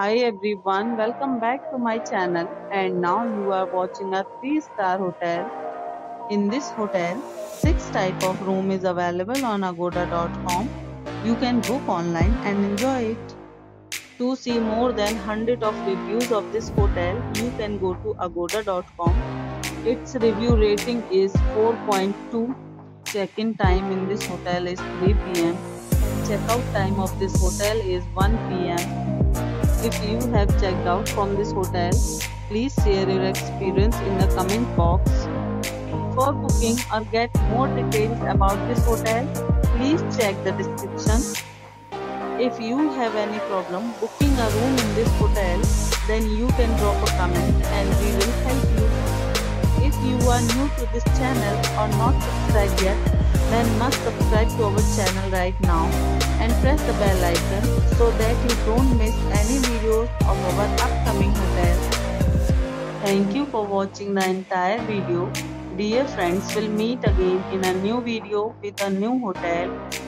Hi everyone, welcome back to my channel, and now you are watching a 3-star hotel. In this hotel, 6 type of room is available on Agoda.com. You can book online and enjoy it. To see more than 100 of reviews of this hotel, you can go to Agoda.com. Its review rating is 4.2. Check-in time in this hotel is 3 p.m. Check-out time of this hotel is 1 p.m. If you have checked out from this hotel, please share your experience in the comment box. For booking or get more details about this hotel, please check the description. If you have any problem booking a room in this hotel, then you can drop a comment and we will help you. If you are new to this channel or not subscribed yet, then must subscribe to our channel right now and press the bell icon so that you don't miss any videos of our upcoming hotel. Thank you for watching the entire video. Dear friends, we'll meet again in a new video with a new hotel.